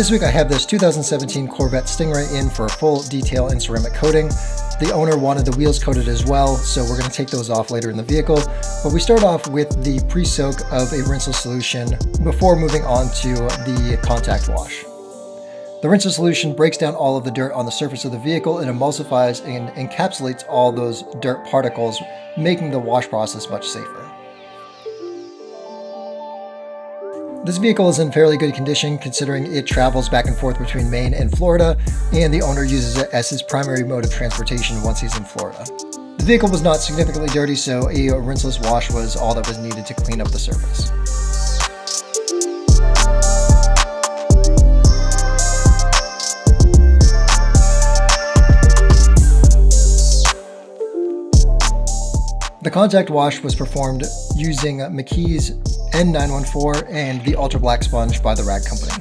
This week I have this 2017 Corvette Stingray in for a full detail and ceramic coating. The owner wanted the wheels coated as well, so we're going to take those off later in the vehicle. But we start off with the pre-soak of a rinseless solution before moving on to the contact wash. The rinseless solution breaks down all of the dirt on the surface of the vehicle. It emulsifies and encapsulates all those dirt particles, making the wash process much safer. This vehicle is in fairly good condition considering it travels back and forth between Maine and Florida, and the owner uses it as his primary mode of transportation once he's in Florida. The vehicle was not significantly dirty, so a rinseless wash was all that was needed to clean up the surface. The contact wash was performed using McKee's N914 and the Ultra Black Sponge by The Rag Company.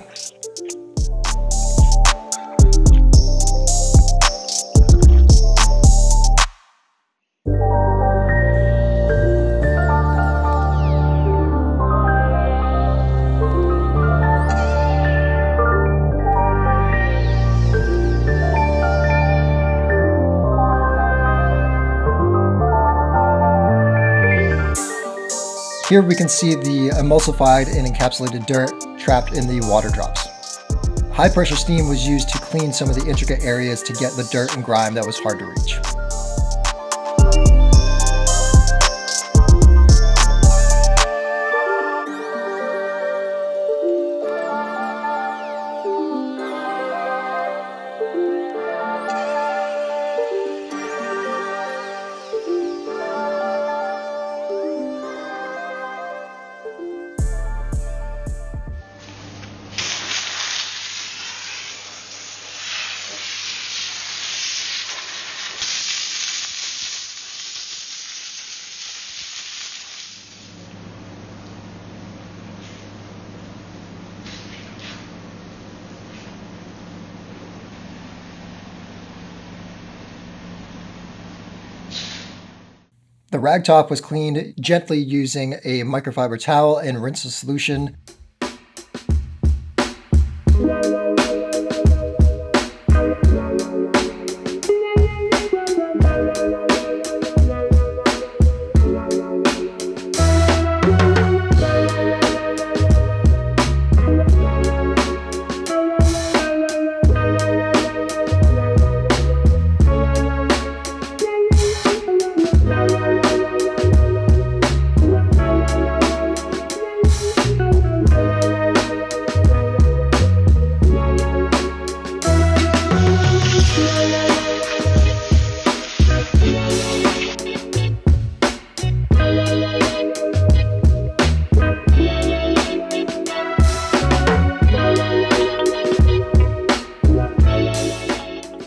Here we can see the emulsified and encapsulated dirt trapped in the water drops. High pressure steam was used to clean some of the intricate areas to get the dirt and grime that was hard to reach. The rag top was cleaned gently using a microfiber towel and rinse the solution.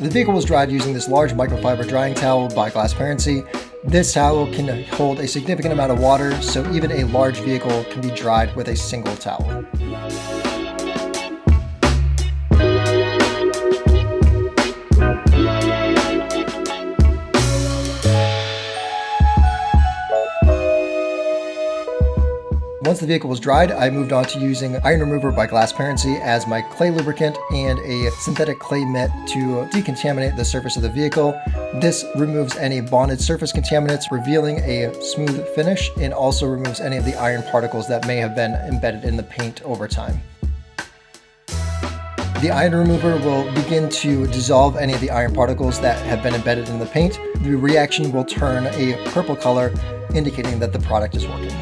The vehicle was dried using this large microfiber drying towel by Glassparency. This towel can hold a significant amount of water, so even a large vehicle can be dried with a single towel. Once the vehicle was dried, I moved on to using Iron Remover by Glassparency as my clay lubricant and a synthetic clay mitt to decontaminate the surface of the vehicle. This removes any bonded surface contaminants, revealing a smooth finish, and also removes any of the iron particles that may have been embedded in the paint over time. The iron remover will begin to dissolve any of the iron particles that have been embedded in the paint. The reaction will turn a purple color, indicating that the product is working.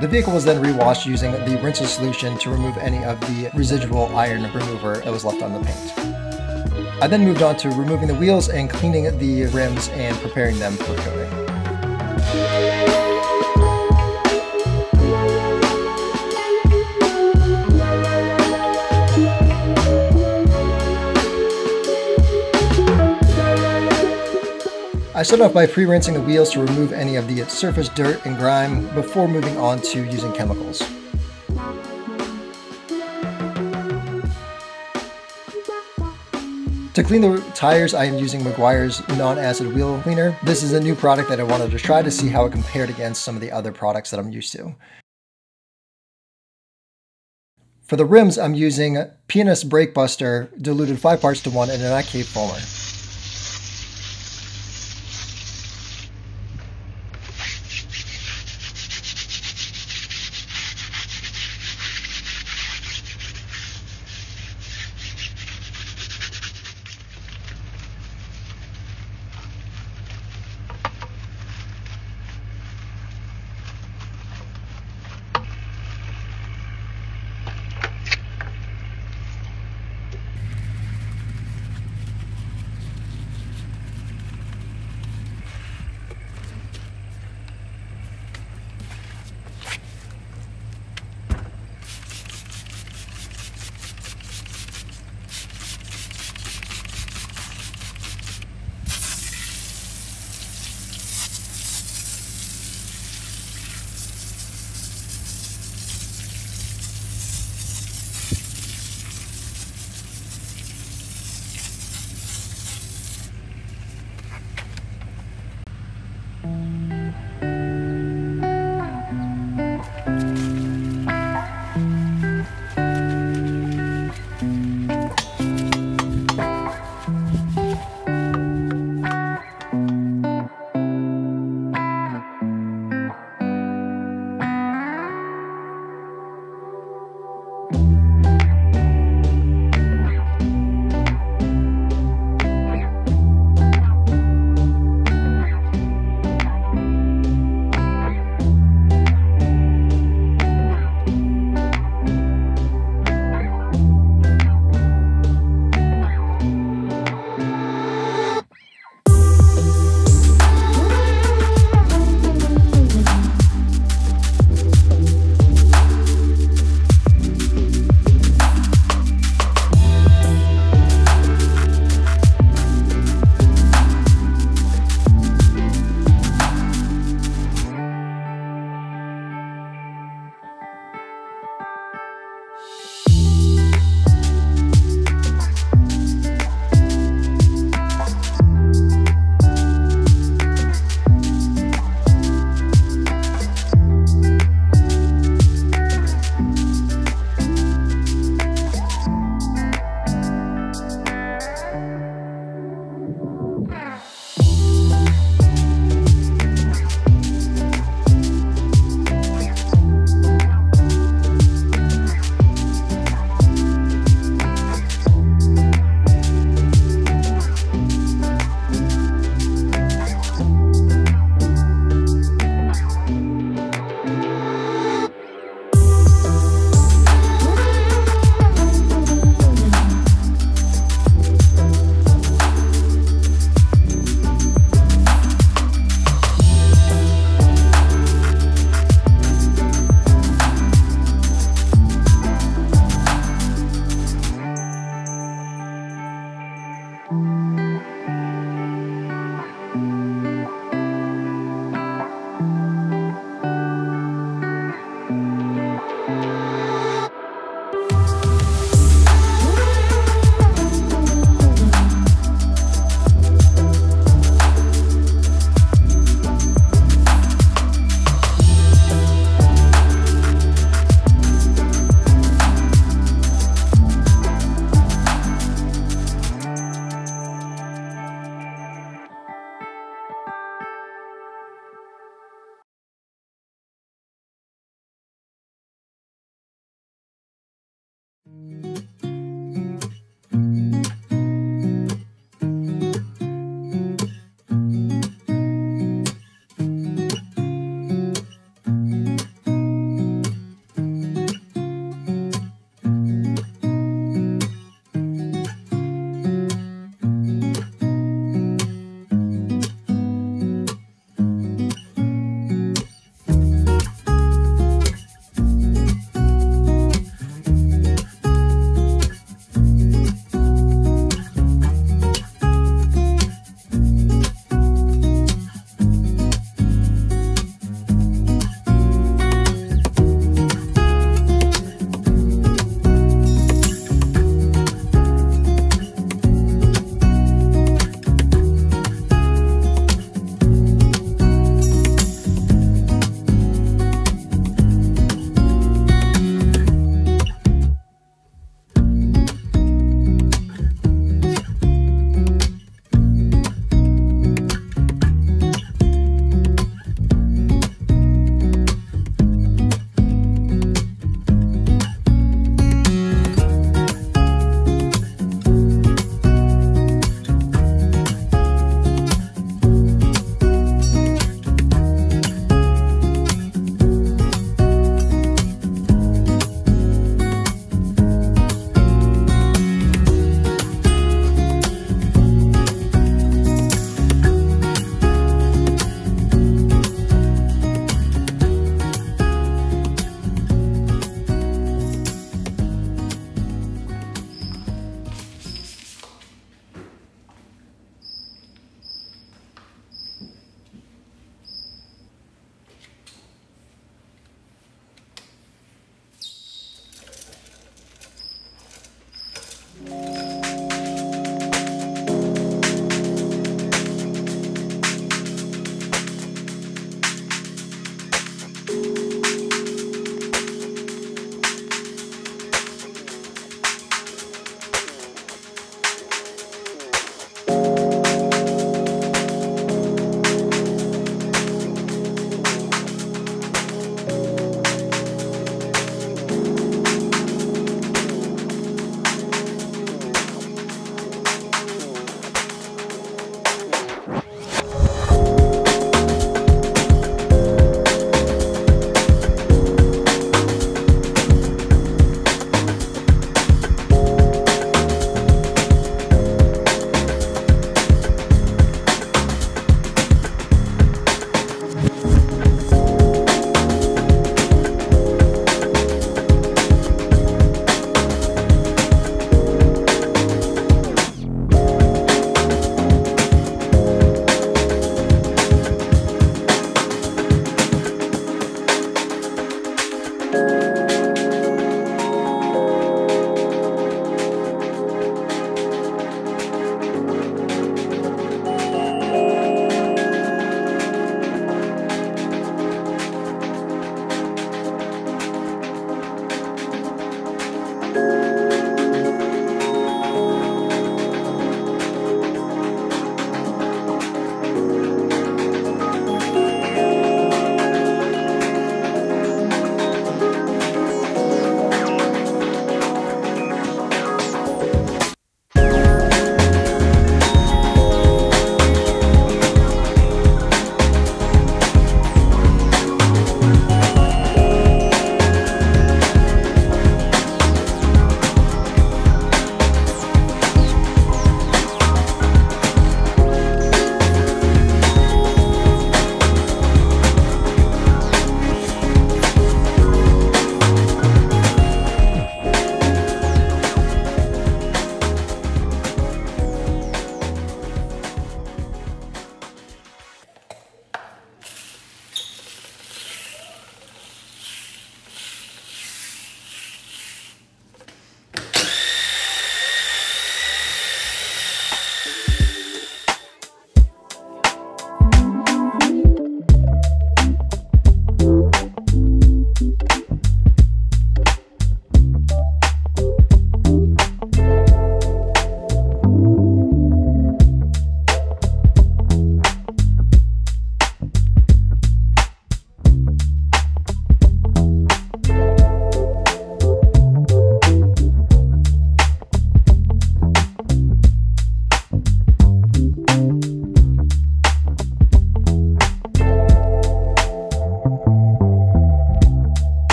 The vehicle was then re-washed using the rinseless solution to remove any of the residual iron remover that was left on the paint. I then moved on to removing the wheels and cleaning the rims and preparing them for coating. I started off by pre-rinsing the wheels to remove any of the surface dirt and grime before moving on to using chemicals. To clean the tires, I am using Meguiar's Non Acid Wheel Cleaner. This is a new product that I wanted to try to see how it compared against some of the other products that I'm used to. For the rims, I'm using P&S Brake Buster diluted 5 parts to 1 and an IK Fuller.